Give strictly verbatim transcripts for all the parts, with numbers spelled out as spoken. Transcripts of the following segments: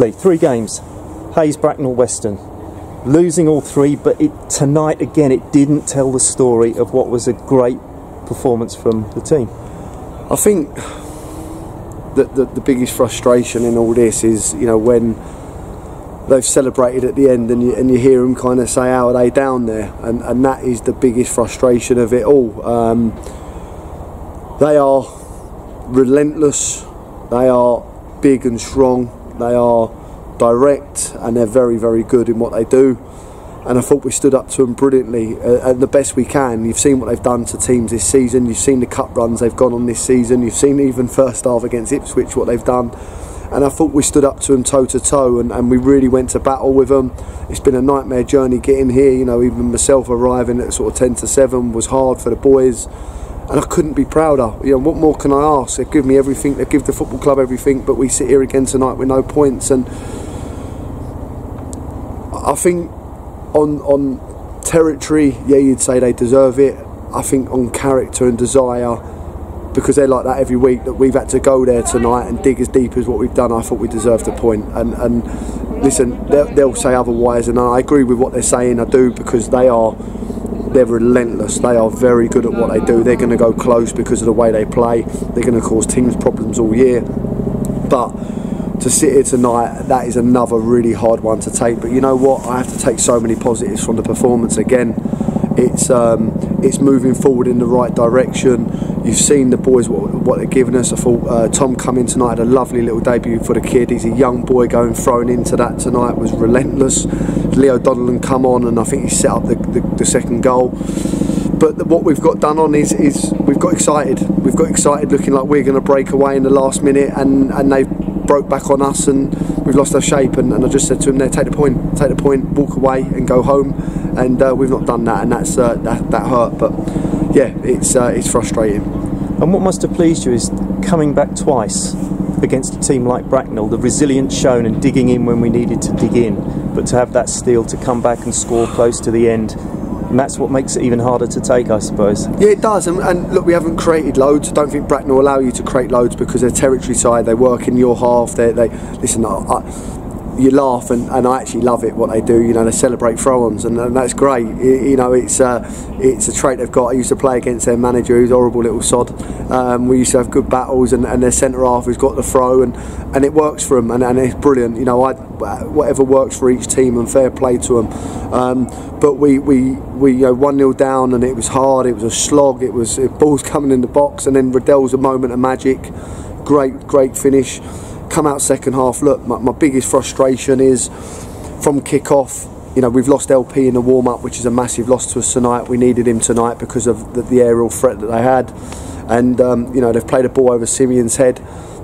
briefly, three games, Hayes, Bracknell, Weston. Losing all three, but it, tonight again it didn't tell the story of what was a great performance from the team. I think that the, the biggest frustration in all this is, you know, when they've celebrated at the end and you, and you hear them kind of say, how are they down there? And, and that is the biggest frustration of it all. Um, they are relentless, they are big and strong, they are direct, and they're very, very good in what they do. And I thought we stood up to them brilliantly, uh, and the best we can. You've seen what they've done to teams this season, you've seen the cup runs they've gone on this season, you've seen even first half against Ipswich what they've done. And I thought we stood up to them toe to toe, and, and we really went to battle with them. It's been a nightmare journey getting here, you know, even myself arriving at sort of ten to seven was hard for the boys. And I couldn't be prouder. You know, what more can I ask? They give me everything, they give the football club everything, but we sit here again tonight with no points. And I think on on territory, yeah, you'd say they deserve it. I think on character and desire, because they're like that every week, that we've had to go there tonight and dig as deep as what we've done, I thought we deserved a point. And, and listen, they'll, they'll say otherwise, and I agree with what they're saying, I do, because they are, they're relentless, they are very good at what they do. They're going to go close because of the way they play, they're going to cause teams problems all year. But to sit here tonight, that is another really hard one to take. But you know what? I have to take so many positives from the performance again. It's um, it's moving forward in the right direction. You've seen the boys, what, what they're giving us. I thought uh, Tom coming tonight had a lovely little debut for the kid. He's a young boy going thrown into that tonight, was relentless. Leo Donnellan come on and I think he set up the, the, the second goal. But the, what we've got done on is, is we've got excited. We've got excited looking like we're going to break away in the last minute, and, and they've broke back on us and we've lost our shape. And, and I just said to him there, take the point, take the point, walk away and go home. And uh, we've not done that, and that's uh, that, that hurt. But yeah, it's uh, it's frustrating. And what must have pleased you is coming back twice against a team like Bracknell, the resilience shown and digging in when we needed to dig in, but to have that steel to come back and score close to the end. And that's what makes it even harder to take, I suppose. Yeah, it does. And, and look, we haven't created loads. I don't think Bracknell allow you to create loads because they're territory side. They work in your half. They, they listen. I, I, you laugh, and, and I actually love it what they do. You know, they celebrate throw-ons, and, and that's great. It, you know, it's uh, it's a trait they've got. I used to play against their manager, who's a horrible little sod. Um, we used to have good battles, and, and their centre half has got the throw, and, and it works for them, and, and it's brilliant. You know, I whatever works for each team, and fair play to them. Um, But we we we you know, one nil down, and it was hard. It was a slog. It was it, balls coming in the box, and then Rohdell's a moment of magic. Great great finish. Come out second half. Look, my, my biggest frustration is from kick off. You know, we've lost L P in the warm up, which is a massive loss to us tonight. We needed him tonight because of the, the aerial threat that they had, and um, you know, they've played a ball over Simeon's head.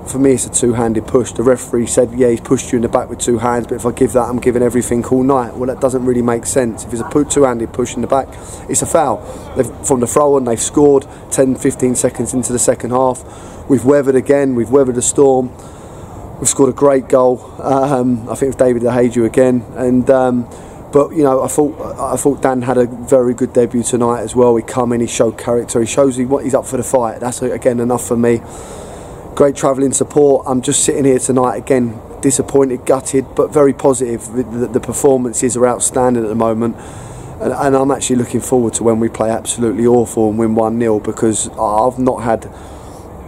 For me, it's a two-handed push. The referee said, yeah, he's pushed you in the back with two hands, but if I give that, I'm giving everything all night. Well, that doesn't really make sense. If it's a two-handed push in the back, it's a foul. They've, from the throw-on, they've scored ten, fifteen seconds into the second half. We've weathered again. We've weathered a storm. We've scored a great goal. Um, I think it was David Diedhiou again. And... Um, But you know, I thought I thought Dan had a very good debut tonight as well. He come in, he showed character, he shows he what he's up for the fight. That's again enough for me. Great travelling support. I'm just sitting here tonight again, disappointed, gutted, but very positive. The, the performances are outstanding at the moment, and, and I'm actually looking forward to when we play absolutely awful and win one nil, because I've not had.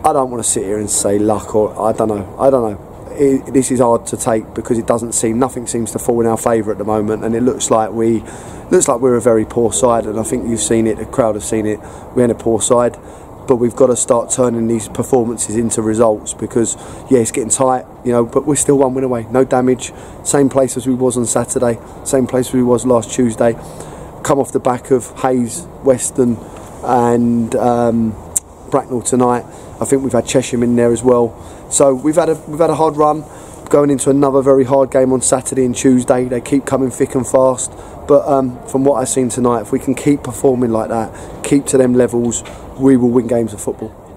I don't want to sit here and say luck, or I don't know. I don't know. It, this is hard to take because it doesn't seem, nothing seems to fall in our favour at the moment, and it looks like we looks like we're a very poor side, and I think you've seen it, the crowd have seen it, we're in a poor side, but we've got to start turning these performances into results, because yeah, it's getting tight, you know, but we're still one win away, no damage, same place as we was on Saturday, same place as we was last Tuesday, come off the back of Hayes, Weston and um, Bracknell tonight. I think we've had Chesham in there as well. So we've had a we've had a hard run, going into another very hard game on Saturday and Tuesday. They keep coming thick and fast. But um, from what I've seen tonight, if we can keep performing like that, keep to them levels, we will win games of football.